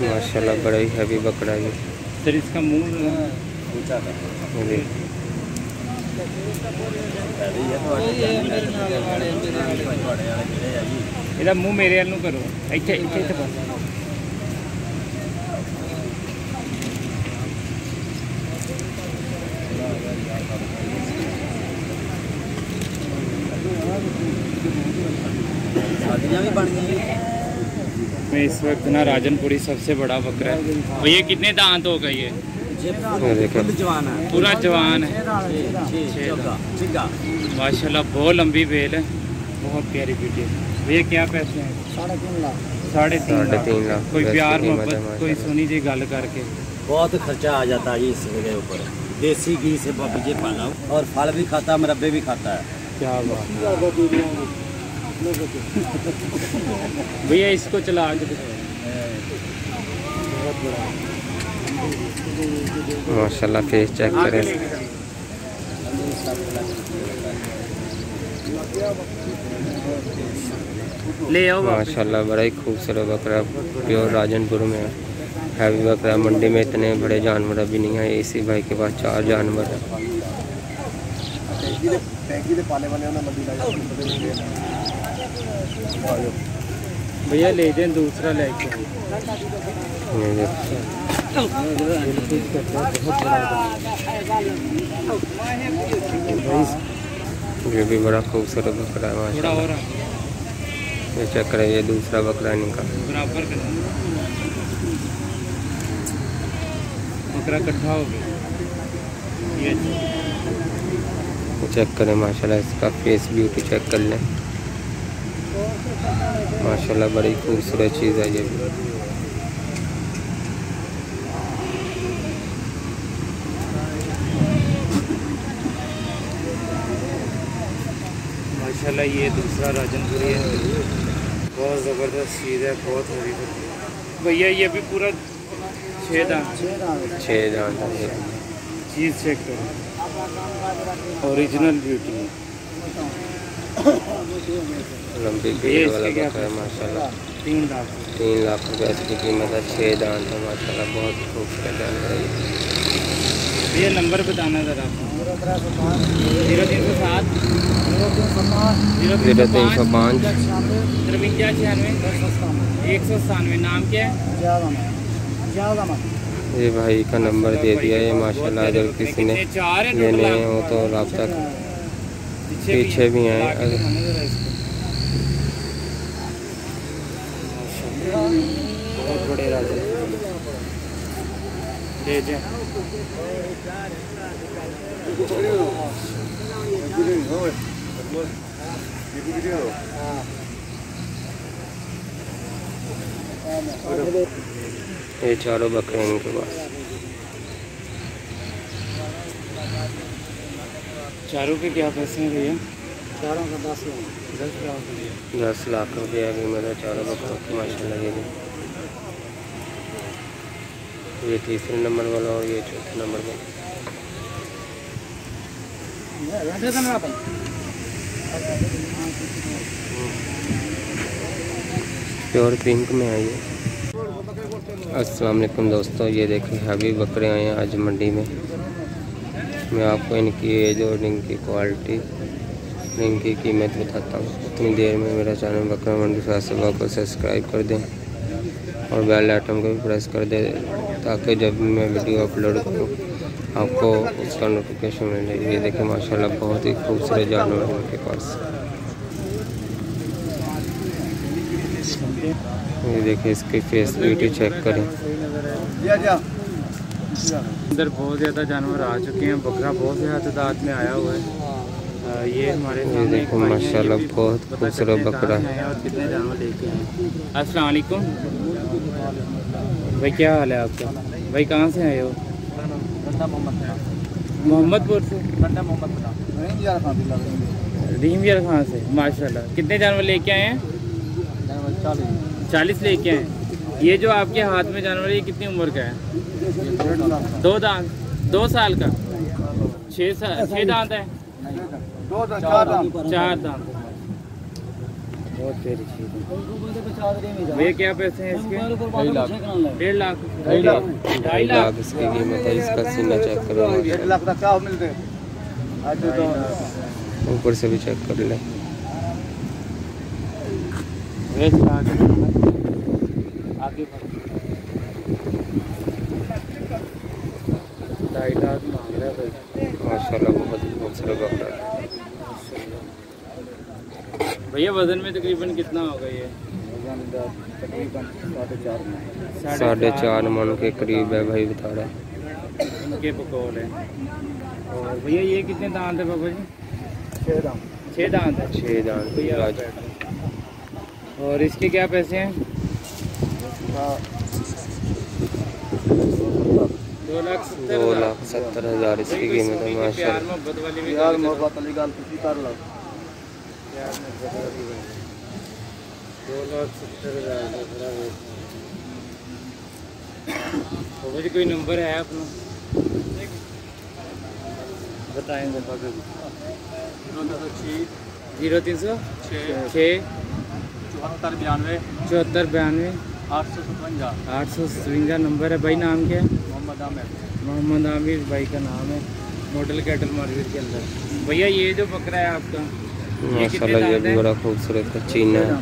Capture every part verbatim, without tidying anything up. माशाल्लाह बड़ा ही हैवी बकरा है सर। इसका मूल ऊंचा था जी। ਇਹਦਾ ਮੂੰਹ ਮੇਰੇ ਵੱਲ ਨੂੰ ਕਰੋ, ਇੱਥੇ ਇੱਥੇ ਇੱਥੇ ਬਸ। ਸਾਡੀਆਂ ਵੀ ਬਣ ਗਈਆਂ। मैं इस वक्त ना राजनपुरी सबसे बड़ा बकरा है। और ये कितने दांत हो गए? ये जवान है, पूरा जवान है माशाल्लाह। बहुत लंबी बेल है, बहुत प्यारी ब्यूटी है। भैया क्या पैसे हैं? साढ़े तीन लाख। साढ़े तीन लाख। कोई प्यार मोहब्बत कोई सुनी जी गल करके बहुत खर्चा आ जाता है इसके ऊपर। देसी घी से बबीजे पाला और फल भी खाता है, मुरब्बे भी खाता है। क्या बात भैया, इसको चला के माशाल्लाह फेस चेक करें। माशाल्लाह बड़ा ही खूबसूरत बकरा प्योर राजनपुर में है। हैवी बकरा। मंडी में इतने बड़े जानवर अभी नहीं है। इसी भाई के पास चार जानवर है। भैया ले दें दूसरा लेके। ये भी बड़ा खूबसूरत बकरा है माशाल्लाह। ये चेक करें, ये दूसरा बकरा निकाल। बकरा इकट्ठा हो गया। ये चेक करें माशाल्लाह, इसका फेस ब्यूटी चेक कर लें। माशाल्लाह बड़ी खूबसूरत चीज़ है ये भी। माशाल्लाह ये दूसरा राजनपुरी है, बहुत ज़बरदस्त चीज़ है, बहुत हैवी। भैया ये भी पूरा छः दांत छः दांत चीज़ चेक करो, ओरिजिनल ब्यूटी है माशाल्लाह। तीन लाख तीन लाख रुपये इसकी कीमत है। छः दांत है माशाल्लाह, बहुत खूबसूरत दांत है। ये नंबर बताना ज़रा। जीरो तीन सौ सात जीरो तीन सौ पाँच तिरवंजा छियानवे एक सौ सतानवे। नाम क्या है? ये भाई का नंबर दे दिया है माशाल्लाह। अगर किसी ने लेने हो तो रब्ता पीछे भी हैं। बहुत बड़े राजा ले जाए। ये चारों बकरे इनके पास। चारों के क्या पैसे हैं भैया? चारों का दस लाख दस लाख रुपया भी मेरा चारों बकरों की माशाल्लाह। ये ये तीसरे नंबर वाला और ये चौथे नंबर वाला। प्योर पिंक में आई है। अस्सलाम वालेकुम दोस्तों, ये देखिए हैवी बकरे आए हैं आज मंडी में। मैं आपको इनकी एज और इनकी क्वालिटी इनकी कीमत बताता हूँ। उतनी देर में मेरा चैनल बकरा मंडी फैसलाबाद को सब्सक्राइब कर दें और बेल आइकन को भी प्रेस कर दें ताकि जब मैं वीडियो अपलोड करूँ आपको उसका नोटिफिकेशन मिले। ये देखें माशाल्लाह बहुत ही खूबसूरत जानवर है उनके पास। ये देखें इसकी फेस ब्यूटी चेक करें। अंदर बहुत ज़्यादा जानवर आ चुके हैं। बकरा बहुत ज़्यादा तादाद में आया हुआ है। ये हमारे ये देखो माशाल्लाह बहुत खूबसूरत बकरा है। अस्सलाम वालेकुम भाई, क्या हाल है आपका? भाई कहाँ से आए हो? मोहम्मदपुर से। रहीम यार खान से। माशाल्लाह कितने जानवर लेके आए हैं? चालीस लेके आए हैं। ये जो आपके हाथ में जानवर है ये कितनी उम्र का है? दो दांत दो साल का। छः साल छः दांत है। चार दांत। बहुत तेज है। ये क्या पैसे हैं इसके? डेढ़ लाख ढाई लाख ढाई लाख इसकी कीमत है। इसका सीना चेक करो, डेढ़ लाख तक क्या मिलते हैं। ऊपर से भी चेक कर ले। ढाई लाख मांग रहा है। माशाल्लाह बहुत खूबसूरत बकरा है। भैया वजन में तकरीबन कितना होगा ये? तकरीबन साढ़े चार मन के करीब है भाई बता रहा है। उनके बकौल है। और भैया ये कितने दांत है बाबा जी? छः दांत छः दांत है छः दांत भैया। और इसके क्या पैसे हैं? दो लाख दो लाख सत्तर हज़ार इसकी कीमत है। माशाल्लाह। कोई नंबर है अपना बताएंगे? जीरो तीन सौ छः चौहत्तर बयानवे चौहत्तर बयानवे आठ सौ सतवंजा आठ सौ सतवंजा नंबर है। भाई नाम क्या है? मोहम्मद आमिर। मोहम्मद आमिर भाई का नाम है। मॉडल कैटल मार्केट के अंदर। भैया ये जो बकरा है आपका माशाल्लाह ये भी बड़ा खूबसूरत का चीना है।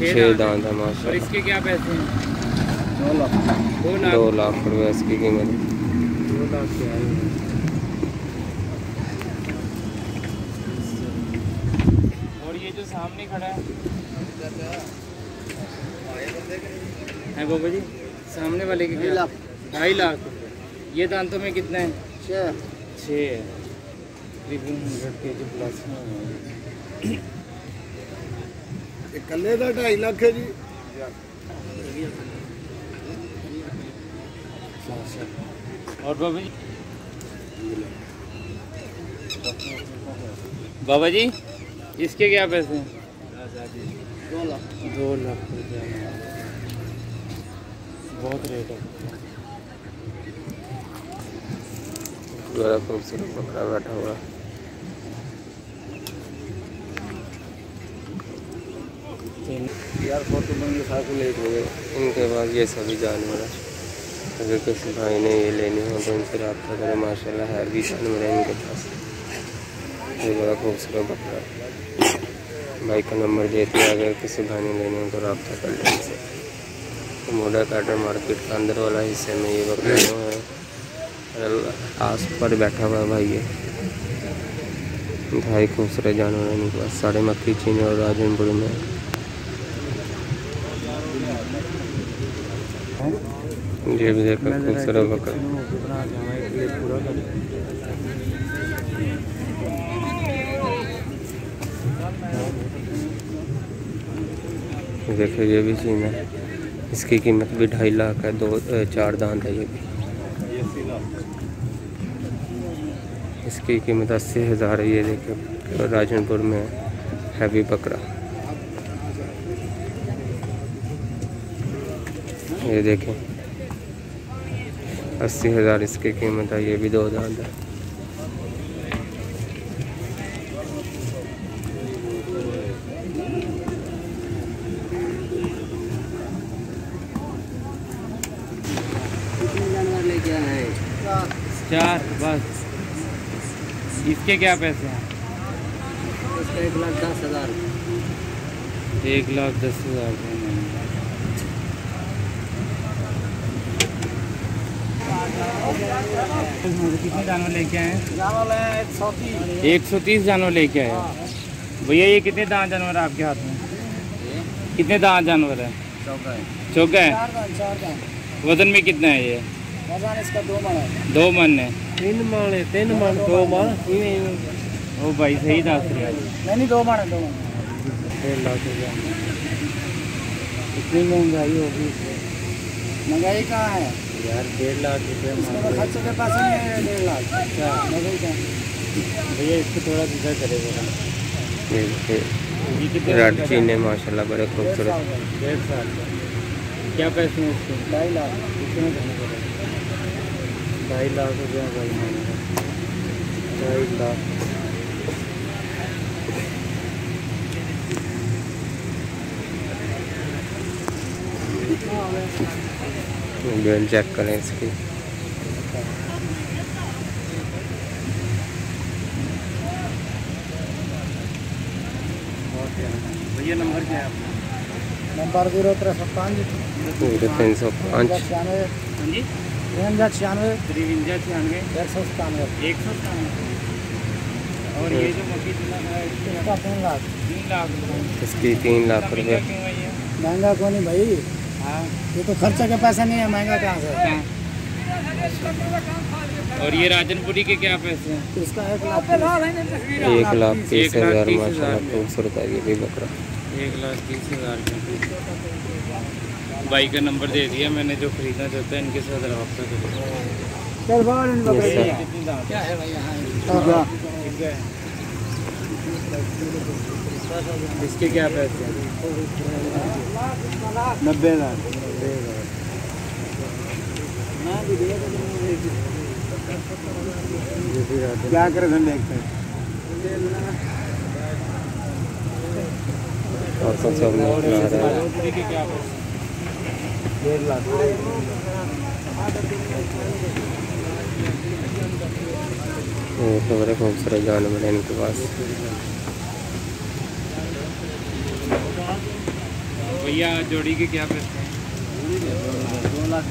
छः दांत है माशाल्लाह। इसके क्या पैसे हैं? दो लाख दो लाख रुपये इसकी कीमत। दो लाख क्या है? और ये जो सामने खड़ा है है बाबा जी सामने वाले के क्या? ढाई लाख। ये दांतों में कितना है? छः छः तकरीबन हंड्रेड के जी प्लस में। कल्ले का ढाई लाख है जी। और बाबा जी बाबा जी इसके क्या पैसे हैं? दो लाख दो लाख रुपया। बहुत रेट है। बड़ा खूबसूरत बकरा बैठा हुआ। यार फोटो बन के साथ लेट हो गए। इनके पास ये सभी जानवर है। अगर किसी भाई ने ये लेने हो तो इनसे रब्ता करें। माशाल्लाह है भी जानवर है इनके पास। ये बड़ा खूबसूरत बकरा है। भाई का नंबर देते हैं, अगर किसी भाई ने लेने हो तो रब्ता कर लेने से। तो मोडा काटर मार्केट का अंदर वाला हिस्से में ये बकरा है। आस पर बैठा हुआ है भाई। ये भाई खूबसूरत जानवर है इनके पास। साढ़े मक्खी चीन और राजनपुर में। ये भी देखो खूबसूरत बकरा। देखो ये भी चीन है। इसकी कीमत भी ढाई लाख है। दो चार दांत है ये भी। इसकी कीमत अस्सी हज़ार है। ये देखो राजनपुर में हैवी बकरा। ये देखो अस्सी हज़ार इसकी कीमत है। ये भी दो दांत है। चार बस। इसके क्या पैसे हैं? इसका एक लाख दस हज़ार एक लाख दस हज़ार कितने जानवर लेके आए हैं? एक सौ तीस जानवर लेके आए। भैया ये कितने दांत जानवर है आपके हाथ में? कितने दांत जानवर है? चौका है। वजन में कितना है ये? इसका दो मन है। दो मन है तीन मन है तीन मन दो मन। ओ भाई सही दस रहा है। नहीं दो मन है दो मन। डेढ़ लाख रुपया। इतनी महंगाई होगी? महंगाई कहाँ है यार। डेढ़ लाख रुपये खर्च के पास नहीं। डेढ़ लाख महंगाई कहाँ है भैया। इसको थोड़ा दूसरा करेगा। चीन है माशाल्लाह बड़े खूबसूरत। डेढ़ साल क्या पैसे हैं इसके? ढाई लाख। कितने ढाई लाख रुपया भाई। ढाई लाख बेल चेक करें इसकी। भैया नंबर क्या है आपका? नंबर जीरो तीन सौ पाँच तीन सौ पाँच छियानवे छियानवे तिरवंजा छियानवे एक सौ सतानवे एक सौ सतानवे। और ये जो मक्की है इसका तीन लाख तीन लाख इसकी तीन लाख रुपये। महंगा कौन है भाई? हाँ ये तो खर्चा का पैसा नहीं है, महंगा कहाँ से। और ये राजनपुरी के क्या पैसे हैं? इसका एक लाख एक लाख तीस हज़ार। माशाल्लाह खूबसूरत है ये भी बकरा। एक लाख तीस हज़ार। भाई का नंबर दे दिया मैंने, जो खरीदना चाहता है इनके साथ रब्ता करो। क्या है भैया इसके क्या पैसे? नब्बे लाख। क्या कर देखते हैं डेढ़ लाख। तो बड़े खूबसूरत जानवर हैं इनके पास। भैया जोड़ी के क्या पैसे हैं? दो लाख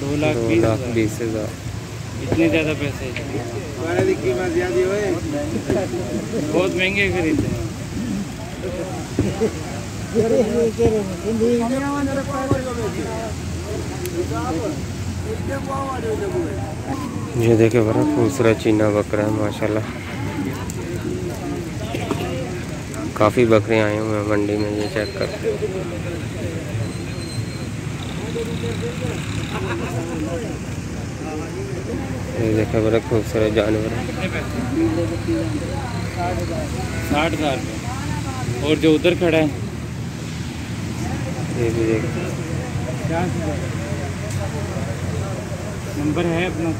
दो लाख दो लाख बीस हज़ार। इतने ज़्यादा पैसे बहुत महंगे खरीदे। ये देखे बड़ा खूबसूरत चीना बकरा है माशाल्लाह। काफ़ी बकरे आए हुए हैं मंडी में, ये चेक करते। ये देखे बड़ा खूबसूरत जानवर है। साठ हज़ार। और जो उधर खड़ा है ये भी देख। नंबर है अपना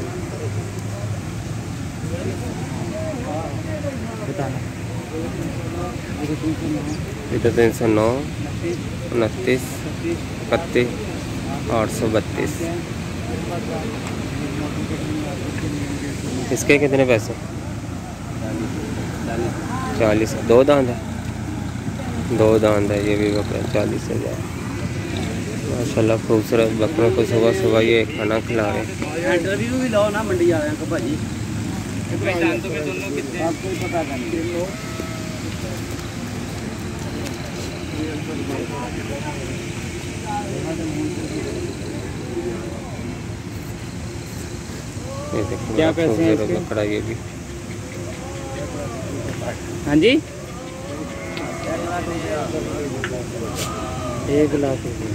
बताना। ये तीन सौ नौ उनतीस इकतीस आठ सौ बत्तीस। इसके कितने पैसे? चालीस। दो दांत है, दो दांत है ये भी बकरा। चालीस हज़ार। माशाल्लाह खूबसूरत बकरों को सुबह सुबह ये खाना खिला रहे हैं। इंटरव्यू भी लाओ ना मंडी आ रहे हैं तो भाजी आपको पता नहीं क्या पैसे हैं बकरा ये भी। हाँ जी एक लाख रुपये।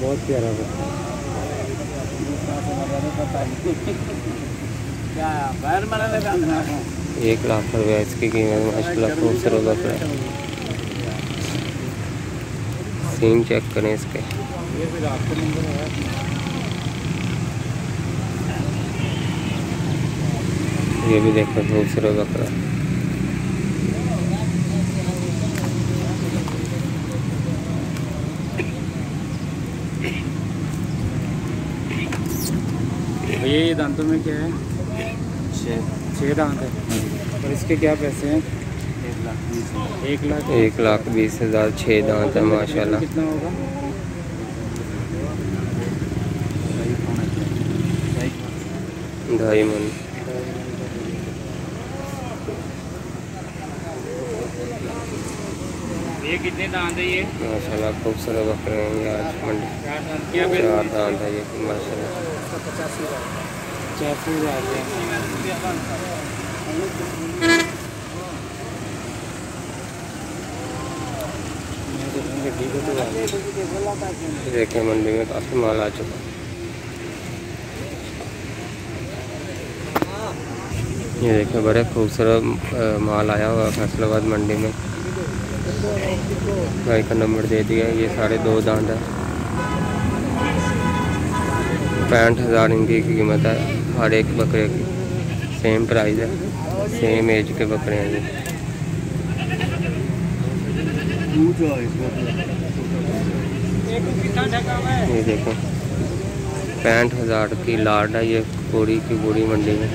बहुत प्यारा बकरा। एक लाख रुपया इसकी कीमत। माशाल्लाह खूबसूरत बकरा। सींग चेक करें इसके। ये भी देखो खूबसूरत बकरा। ये दांतों में क्या है? छः छः दांत है। और इसके क्या पैसे हैं? एक लाख बीस हज़ार। एक लाख एक लाख बीस हज़ार। छः दांत है माशाल्लाह। कितना होगा? ढाई मन। ये कितने दांत है ये? माशाल्लाह खूबसूरत बकरे हैं आज मंडी। चार दांत है ये माशाल्लाह। पचासी हज़ार। देखिए मंडी में काफ़ी माल आ चुका। ये देखिए बड़े खूबसूरत माल आया हुआ फैसलाबाद मंडी में। भाई का नंबर दे दिया। ये सारे दो दांत है। पैंठ हज़ार इनकी कीमत है हर एक बकरे की। सेम प्राइस है, सेम एज के बकरे हैं ये। ये देखो पैंठ हज़ार की लाड है ये पूरी की पूरी मंडी में।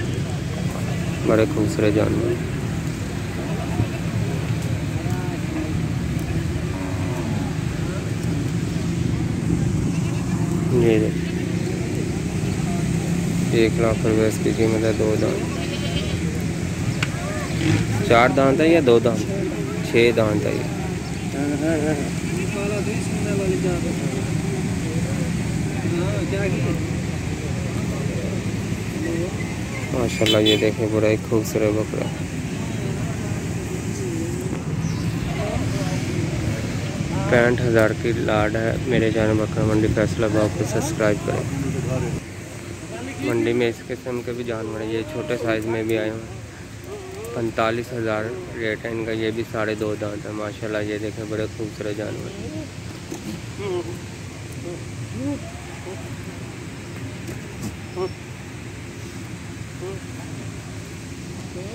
बड़े खूबसूरत जानवर। ये देखो एक लाख रुपये इसकी कीमत है। दो दांत, चार दांत है या दो दांत, छः दांत है ये। माशाल्लाह ये देखें बड़ा ही खूबसूरत बकरा। पैंठ हज़ार की लाड है। मेरे चैनल बकरा मंडी फैसलाबाद को सब्सक्राइब करें। मंडी में इस किस्म के भी जानवर हैं। ये छोटे साइज़ में भी आए हैं। पैंतालीस हज़ार रेट है इनका। ये भी साढ़े दो दांत है। माशाल्लाह ये देखें बड़े खूबसूरत जानवर हैं। Come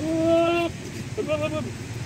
on, come on, come on.